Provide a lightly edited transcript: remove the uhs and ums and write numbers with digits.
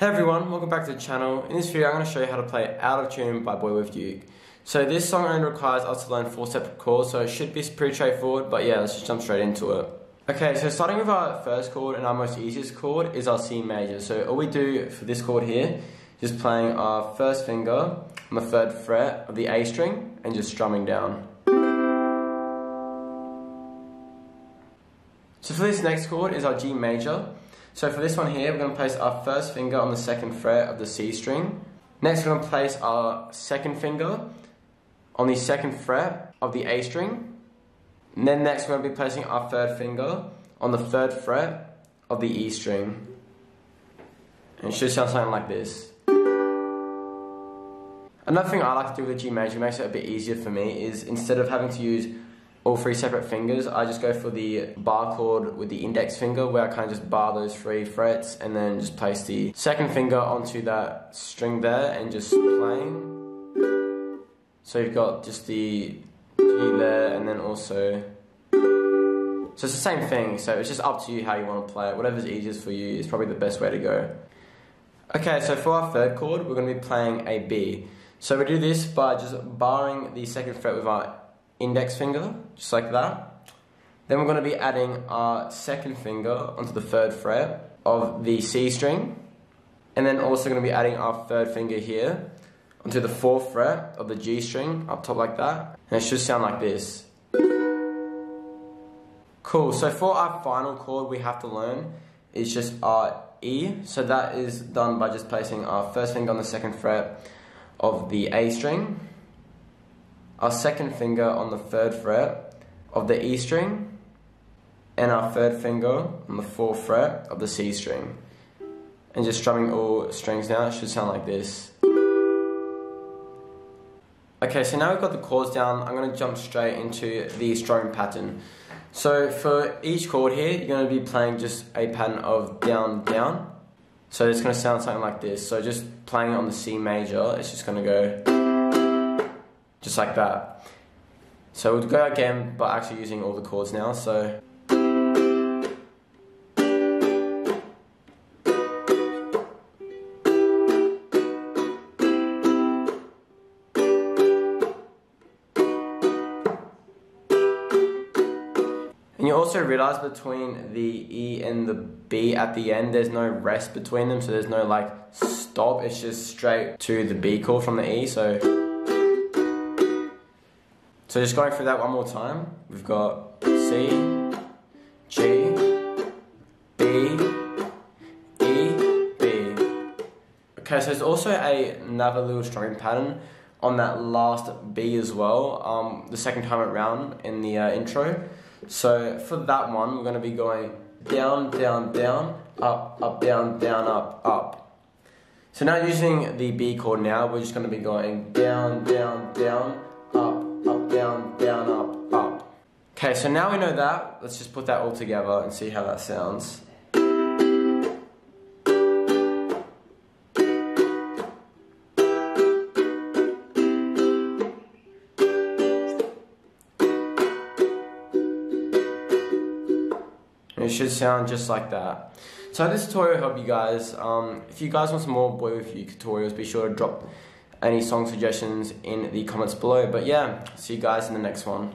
Hey everyone, welcome back to the channel. In this video I'm going to show you how to play Out of Tune by Boy With Duke. So this song only requires us to learn 4 separate chords, so it should be pretty straightforward, but yeah, let's just jump straight into it. Okay, so starting with our first chord and our most easiest chord is our C major. So all we do for this chord here, just playing our first finger on the 3rd fret of the A string and just strumming down. So for this next chord is our G major. So for this one here, we're going to place our first finger on the 2nd fret of the C string. Next, we're going to place our 2nd finger on the 2nd fret of the A string. And then next, we're going to be placing our 3rd finger on the 3rd fret of the E string. And it should sound something like this. Another thing I like to do with the G major, makes it a bit easier for me, is instead of having to use all 3 separate fingers, I just go for the bar chord with the index finger, where I kind of just bar those 3 frets and then just place the 2nd finger onto that string there and just playing. So you've got just the G there and then also... So it's the same thing, so it's just up to you how you want to play it. Whatever's easiest for you is probably the best way to go. Okay, so for our 3rd chord, we're going to be playing a B. So we do this by just barring the 2nd fret with our index finger, just like that. Then we're going to be adding our 2nd finger onto the 3rd fret of the C string, and then also going to be adding our 3rd finger here onto the 4th fret of the G string, up top like that, and it should sound like this. Cool, so for our final chord we have to learn is just our E, so that is done by just placing our 1st finger on the 2nd fret of the A string, our 2nd finger on the 3rd fret of the E string, and our 3rd finger on the 4th fret of the C string. And just strumming all strings now, it should sound like this. Okay, so now we've got the chords down, I'm going to jump straight into the strumming pattern. So for each chord here, you're going to be playing just a pattern of down, down. So it's going to sound something like this. So just playing on the C major, it's just going to go... just like that. So we'll go again, but actually using all the chords now, so... And you also realise between the E and the B at the end, there's no rest between them, so there's no like stop, it's just straight to the B chord from the E, so... So just going through that one more time, we've got C, G, B, E, B. Okay, so there's also another little strumming pattern on that last B as well, the 2nd time around in the intro. So for that one, we're going to be going down, down, down, up, up, down, down, up, up. So now using the B chord now, we're just going to be going down, down, down, up, up, down, down, up, up. Okay, so now we know that, let's just put that all together and see how that sounds. And it should sound just like that. So this tutorial helped you guys. If you guys want some more Boy With Duke tutorials, be sure to drop any song suggestions in the comments below. But yeah, see you guys in the next one.